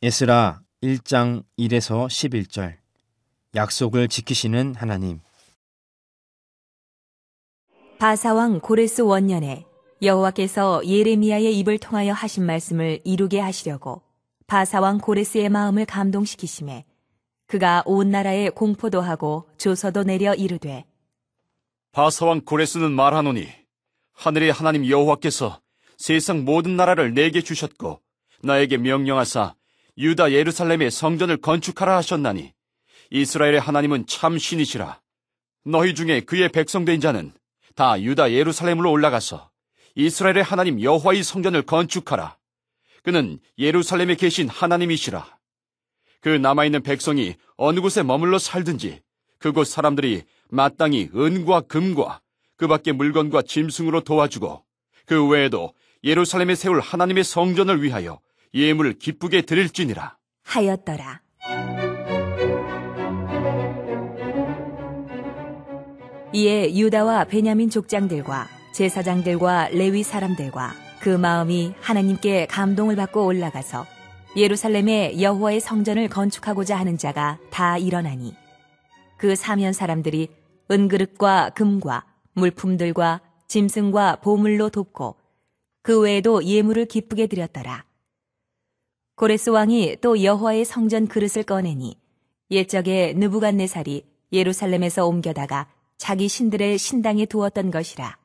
에스라 1장 1에서 11절. 약속을 지키시는 하나님. 바사왕 고레스 원년에 여호와께서 예레미야의 입을 통하여 하신 말씀을 이루게 하시려고 바사왕 고레스의 마음을 감동시키심에 그가 온 나라에 공포도 하고 조서도 내려 이르되, 바사왕 고레스는 말하노니 하늘의 하나님 여호와께서 세상 모든 나라를 내게 주셨고 나에게 명령하사 유다 예루살렘의 성전을 건축하라 하셨나니 이스라엘의 하나님은 참 신이시라. 너희 중에 그의 백성된 자는 다 유다 예루살렘으로 올라가서 이스라엘의 하나님 여호와의 성전을 건축하라. 그는 예루살렘에 계신 하나님이시라. 그 남아있는 백성이 어느 곳에 머물러 살든지 그곳 사람들이 마땅히 은과 금과 그 밖의 물건과 짐승으로 도와주고 그 외에도 예루살렘에 세울 하나님의 성전을 위하여 예물을 기쁘게 드릴지니라 하였더라. 이에 유다와 베냐민 족장들과 제사장들과 레위 사람들과 그 마음이 하나님께 감동을 받고 올라가서 예루살렘에 여호와의 성전을 건축하고자 하는 자가 다 일어나니 그 사면 사람들이 은그릇과 금과 물품들과 짐승과 보물로 돕고 그 외에도 예물을 기쁘게 드렸더라. 고레스 왕이 또 여호와의 성전 그릇을 꺼내니 옛적에 느부갓네살이 예루살렘에서 옮겨다가 자기 신들의 신당에 두었던 것이라.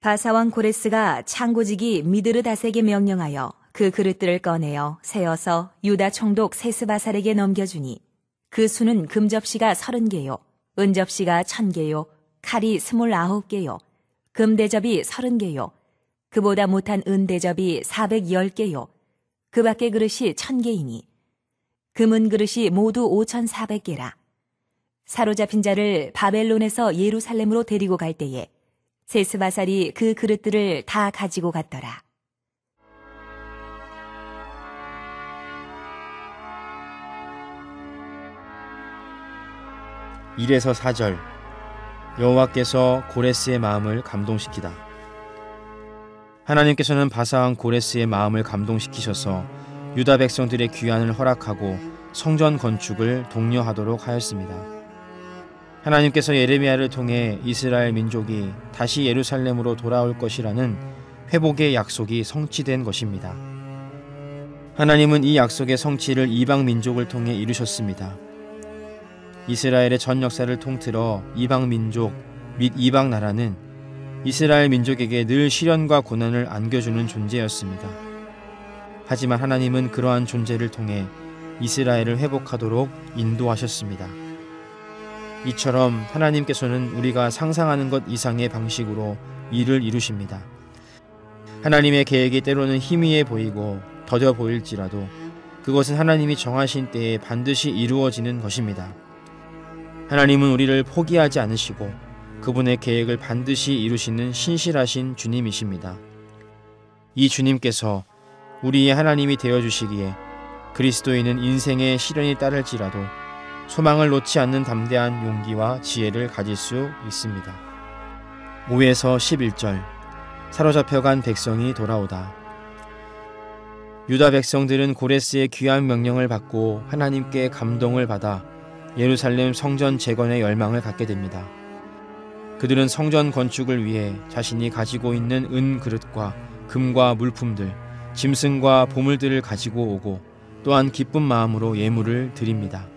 바사왕 고레스가 창고지기 미드르다세게 명령하여 그 그릇들을 꺼내어 세어서 유다 총독 세스바살에게 넘겨주니 그 수는 금접시가 30개요, 은접시가 1000개요, 칼이 29개요, 금대접이 30개요, 그보다 못한 은대접이 410개요, 그 밖의 그릇이 1000개이니 금은 그릇이 모두 5400개라. 사로잡힌 자를 바벨론에서 예루살렘으로 데리고 갈 때에 세스바살이 그 그릇들을 다 가지고 갔더라. 이래서 4절. 여호와께서 고레스의 마음을 감동시키다. 하나님께서는 바사왕 고레스의 마음을 감동시키셔서 유다 백성들의 귀환을 허락하고 성전 건축을 독려하도록 하였습니다. 하나님께서 예레미야를 통해 이스라엘 민족이 다시 예루살렘으로 돌아올 것이라는 회복의 약속이 성취된 것입니다. 하나님은 이 약속의 성취를 이방 민족을 통해 이루셨습니다. 이스라엘의 전 역사를 통틀어 이방 민족 및 이방 나라는 이스라엘 민족에게 늘 시련과 고난을 안겨주는 존재였습니다. 하지만 하나님은 그러한 존재를 통해 이스라엘을 회복하도록 인도하셨습니다. 이처럼 하나님께서는 우리가 상상하는 것 이상의 방식으로 일을 이루십니다. 하나님의 계획이 때로는 희미해 보이고 더뎌 보일지라도 그것은 하나님이 정하신 때에 반드시 이루어지는 것입니다. 하나님은 우리를 포기하지 않으시고 그분의 계획을 반드시 이루시는 신실하신 주님이십니다. 이 주님께서 우리의 하나님이 되어주시기에 그리스도인은 인생의 시련이 따를지라도 소망을 놓지 않는 담대한 용기와 지혜를 가질 수 있습니다. 5에서 11절. 사로잡혀간 백성이 돌아오다. 유다 백성들은 고레스의 귀한 명령을 받고 하나님께 감동을 받아 예루살렘 성전 재건의 열망을 갖게 됩니다. 그들은 성전 건축을 위해 자신이 가지고 있는 은 그릇과 금과 물품들, 짐승과 보물들을 가지고 오고 또한 기쁜 마음으로 예물을 드립니다.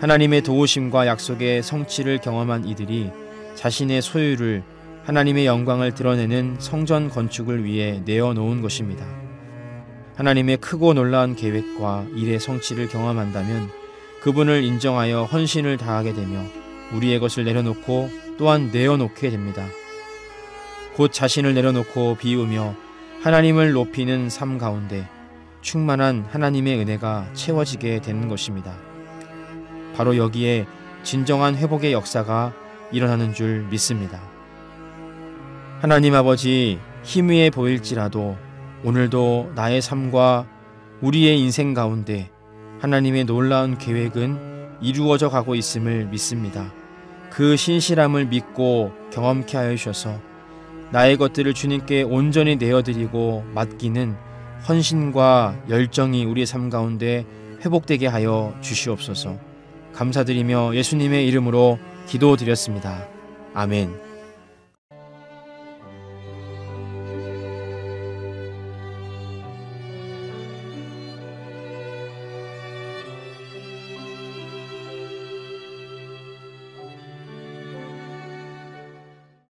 하나님의 도우심과 약속의 성취를 경험한 이들이 자신의 소유를 하나님의 영광을 드러내는 성전 건축을 위해 내어놓은 것입니다. 하나님의 크고 놀라운 계획과 일의 성취를 경험한다면 그분을 인정하여 헌신을 다하게 되며 우리의 것을 내려놓고 또한 내어놓게 됩니다. 곧 자신을 내려놓고 비우며 하나님을 높이는 삶 가운데 충만한 하나님의 은혜가 채워지게 되는 것입니다. 바로 여기에 진정한 회복의 역사가 일어나는 줄 믿습니다. 하나님 아버지, 희미해 보일지라도 오늘도 나의 삶과 우리의 인생 가운데 하나님의 놀라운 계획은 이루어져 가고 있음을 믿습니다. 그 신실함을 믿고 경험케 하여 주셔서 나의 것들을 주님께 온전히 내어드리고 맡기는 헌신과 열정이 우리의 삶 가운데 회복되게 하여 주시옵소서. 감사드리며 예수님의 이름으로 기도드렸습니다. 아멘.